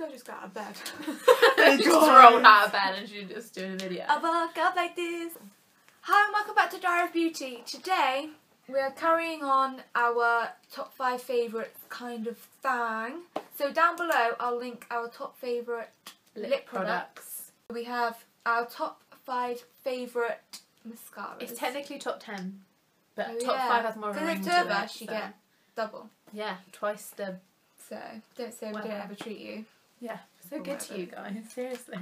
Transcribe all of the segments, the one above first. I just got out of bed. Just thrown out of bed and she just doing a video. I woke up like this. Hi and welcome back to Diary of Beauty. Today we're carrying on our top 5 favourite kind of thing. So down below I'll link our top favourite lip products. We have our top 5 favourite mascaras. It's technically top 10. But oh, top yeah. 5 has more room to it. Because it's over, you get double. Yeah, twice the... So, don't say we don't ever treat you. Yeah, so good to you guys, seriously.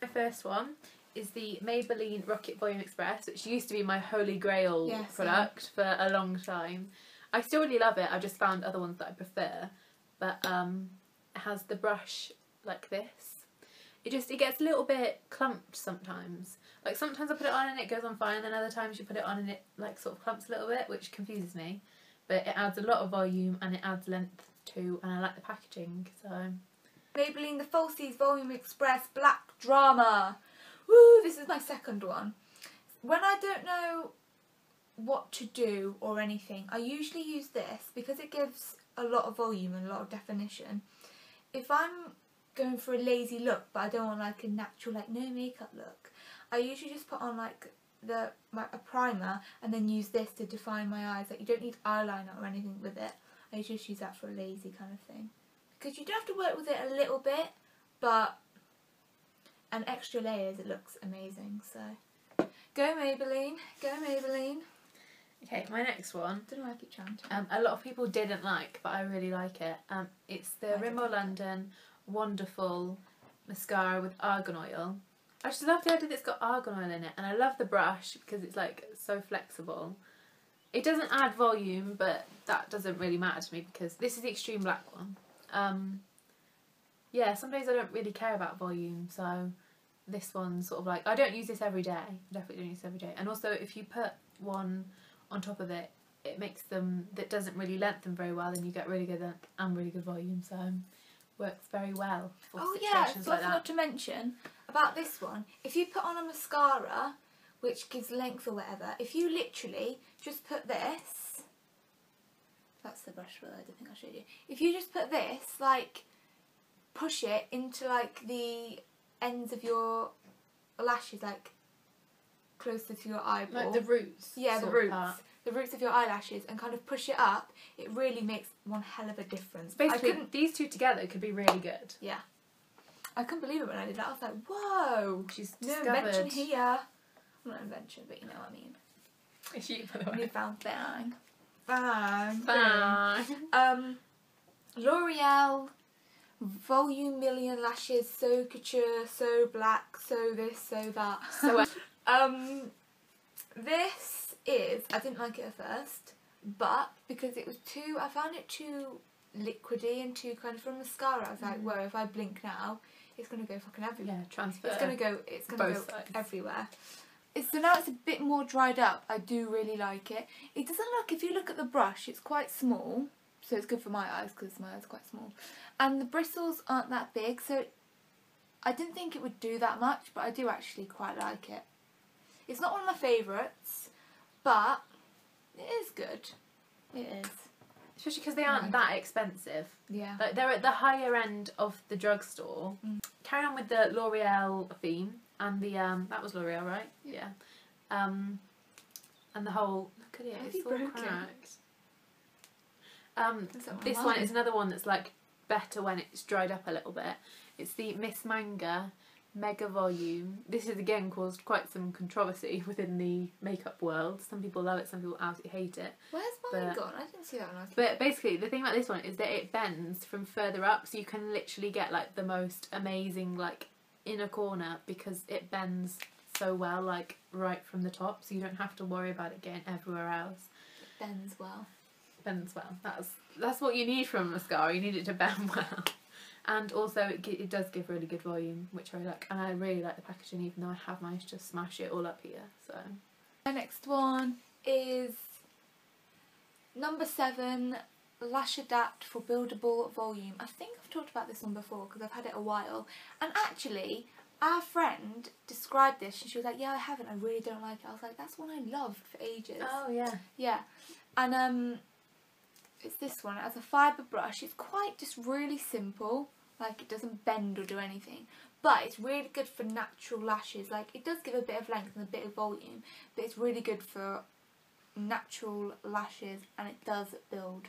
The first one is the Maybelline Rocket Volume Express, which used to be my holy grail product for a long time. I still really love it, I just found other ones that I prefer. But it has the brush like this. It gets a little bit clumped sometimes. Like sometimes I put it on and it goes on fine, and then other times you put it on and it like sort of clumps a little bit, which confuses me. But it adds a lot of volume and it adds length too, and I like the packaging, so... Maybelline the Falsies Volume Express Black Drama. Woo, this is my second one. When I don't know what to do or anything, I usually use this because it gives a lot of volume and a lot of definition. If I'm going for a lazy look, but I don't want like a natural, like no makeup look, I usually just put on like a primer and then use this to define my eyes. Like you don't need eyeliner or anything with it. I just use that for a lazy kind of thing. Because you do have to work with it a little bit, but an extra layers, it looks amazing. So, go Maybelline, go Maybelline. Okay, my next one. Don't know why I keep chanting. A lot of people didn't like, but I really like it. It's the Rimmel London Wonderful Mascara with Argan Oil. I just love the idea that it's got argan oil in it, and I love the brush because it's like so flexible. It doesn't add volume, but that doesn't really matter to me because this is the extreme black one. Yeah, some days I don't really care about volume, so this one's sort of like, I don't use this every day. I definitely don't use this every day. And also if you put one on top of it, it makes them, that doesn't really lengthen very well, and you get really good length and really good volume, so works very well for situations like that. Not to mention about this one, if you put on a mascara which gives length or whatever, if you literally just put this, that's the brush word, I think I showed you. If you just put this, like, push it into like the ends of your lashes, like closer to your eyeball. Like the roots. Yeah, the roots. The roots of your eyelashes, and kind of push it up. It really makes one hell of a difference. Basically, these two together could be really good. Yeah. I couldn't believe it when I did that. I was like, whoa! She's discovered. No invention here. Well, not invention, but you know what I mean. She, by the way. Newfound thing. Bang. L'Oreal Volume Million Lashes, So Couture, So Black, So This, So That. So this is, I didn't like it at first, but because it was too, I found it too liquidy and too kind of from mascara. I was like, whoa, if I blink now, it's gonna go fucking everywhere. Yeah, transfer. It's gonna go everywhere. So now it's a bit more dried up. I do really like it. It doesn't look, if you look at the brush, it's quite small, so it's good for my eyes because my eyes are quite small. And the bristles aren't that big, so I didn't think it would do that much, but I do actually quite like it. It's not one of my favourites, but it is good. It is. Especially because they aren't that expensive. Yeah. Like they're at the higher end of the drugstore. Mm. Carrying on with the L'Oreal theme and the that was L'Oreal, right? Yeah. And the whole, look at it, it's all cracked. This one is another one that's like better when it's dried up a little bit. It's the Miss Manga Mega Volume. This has again caused quite some controversy within the makeup world. Some people love it, some people absolutely hate it. Where's mine gone? I didn't see that one. But basically the thing about this one is that it bends from further up, so you can literally get like the most amazing like inner corner because it bends so well, like right from the top, so you don't have to worry about it getting everywhere else. It bends well. Bends well. That's what you need from mascara, you need it to bend well. And also it does give really good volume, which I like, and I really like the packaging even though I have managed to smash it all up here, so. My next one is number 7, Lash Adapt for Buildable Volume. I think I've talked about this one before because I've had it a while, and actually our friend described this and she was like, yeah, I haven't, I really don't like it. I was like, that's one I loved for ages. Oh yeah. Yeah, and it's this one. It has a fibre brush. It's quite just really simple. like it doesn't bend or do anything. But it's really good for natural lashes. Like, it does give a bit of length and a bit of volume, but it's really good for natural lashes, and it does build.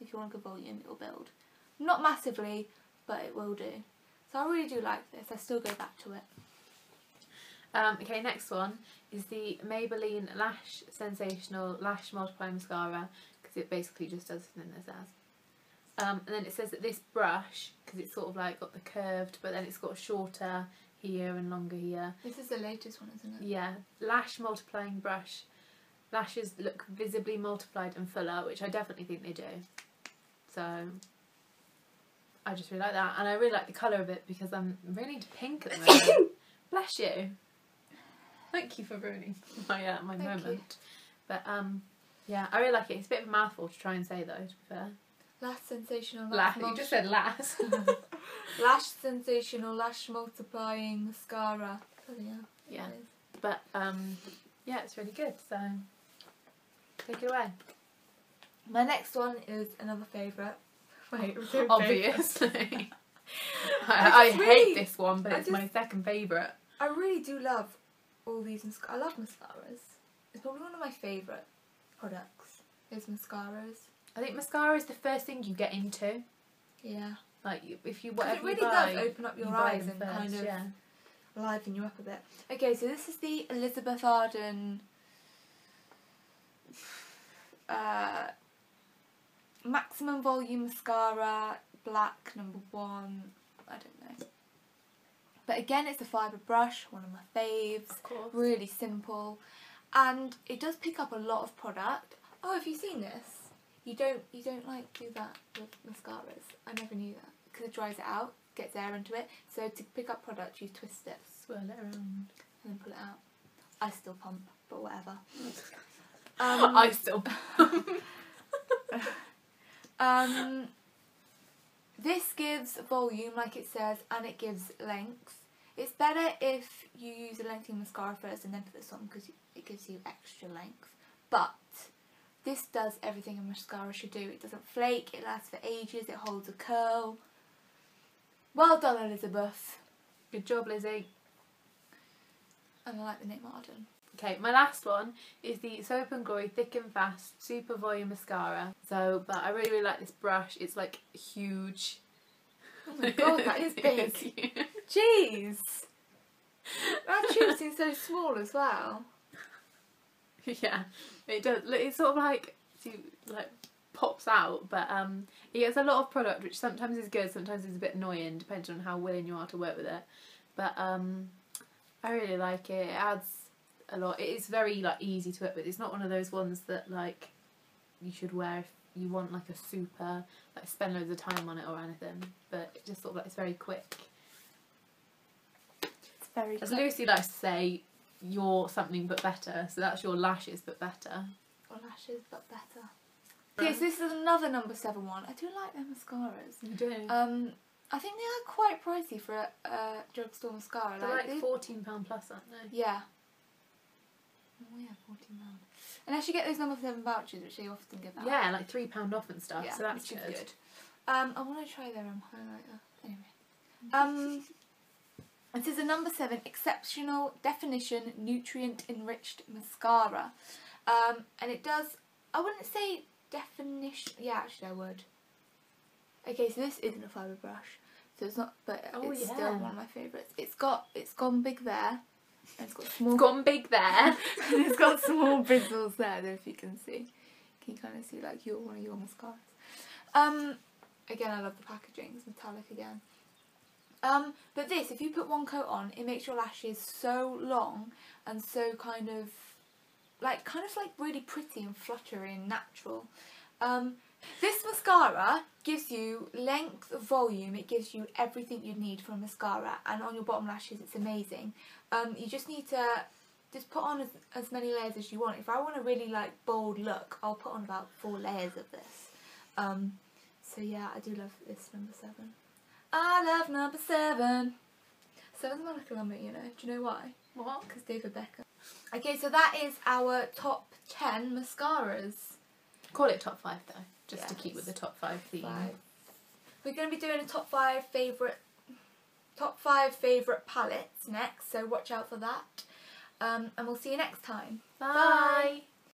If you want a good volume, it will build. Not massively, but it will do. So I really do like this. I still go back to it. Okay, next one is the Maybelline Lash Sensational Lash Multiplier Mascara, because it basically just does something that says. And then it says that this brush, because it's sort of like got the curved, but then it's got shorter here and longer here. This is the latest one, isn't it? Yeah. Lash multiplying brush. Lashes look visibly multiplied and fuller, which I definitely think they do. So I just really like that, and I really like the colour of it because I'm really into pink at the moment. Bless you. Thank you for ruining my my Thank moment. You. But yeah, I really like it. It's a bit of a mouthful to try and say though, to be fair. Lash sensational lash. You just said lash. Lash sensational lash multiplying mascara. Oh, yeah. But yeah, it's really good. So take it away. My next one is another favourite. Wait, obviously. I really hate this one, but it's my second favourite. I really do love all these mascaras. I love mascaras. It's probably one of my favourite products is mascaras. I think mascara is the first thing you get into. Yeah. Like, if you whatever you buy, it really does open up your eyes and kind of liven you up a bit. Okay, so this is the Elizabeth Arden Maximum Volume Mascara, black, #1. I don't know. But again, it's a fibre brush, one of my faves. Of course. Really simple. And it does pick up a lot of product. Oh, have you seen this? You don't like do that with mascaras. I never knew that, because it dries it out, gets air into it. So to pick up product, you twist it, swirl it around, and then pull it out. I still pump, but whatever. I still pump. This gives volume, like it says, and it gives length. It's better if you use a lengthy mascara first and then put this on, because it gives you extra length. But this does everything a mascara should do. It doesn't flake, it lasts for ages, it holds a curl. Well done, Elizabeth. Good job, Lizzie. And I like the name Arden. Okay, my last one is the Soap and Glory Thick and Fast Super Volume Mascara. So, but I really, really like this brush. It's like huge. Oh my god, that is big. Jeez. That tube seems so small as well. Yeah, it does. It's sort of like pops out, but it gets a lot of product, which sometimes is good, sometimes is a bit annoying, depending on how willing you are to work with it. But I really like it. It adds a lot. It is very like easy to work with. It's not one of those ones that like you should wear if you want like a super like spend loads of time on it or anything. But it just sort of like it's very quick. It's very. As Lucy likes to say, you're something but better, so that's your lashes but better. Or lashes but better. Okay, so this is another #7 one. I do like their mascaras. You do? I think they are quite pricey for a drugstore mascara. They're like £14 plus, aren't they? Yeah. Oh yeah, £14. Unless you get those #7 vouchers, which they often give out. Yeah, like £3 off and stuff, yeah, so that's good. Good. I want to try their highlighter. Anyway. This is a #7 Exceptional Definition Nutrient Enriched Mascara. And it does, I wouldn't say definition, yeah actually I would. Okay, so this isn't a fibre brush, so it's not, but it's still one of my favourites. It's gone big there, and it's got small. It's gone big there! And it's got small bristles there, if you can see. Can you kind of see like your one of your mascaras? Again, I love the packaging, it's metallic again. But this, if you put one coat on, it makes your lashes so long and so kind of like really pretty and fluttery and natural. This mascara gives you length, volume, it gives you everything you need for a mascara, and on your bottom lashes it's amazing. You just need to just put on as many layers as you want. If I want a really like bold look, I'll put on about 4 layers of this. So yeah, I do love this #7. I love #7. 7's my lucky number, you know. Do you know why? What? Because David Beckham. Okay, so that is our top 10 mascaras. Call it top 5 though, just to keep with the top 5 theme. We're going to be doing a top five favourite palettes next, so watch out for that. And we'll see you next time. Bye! Bye.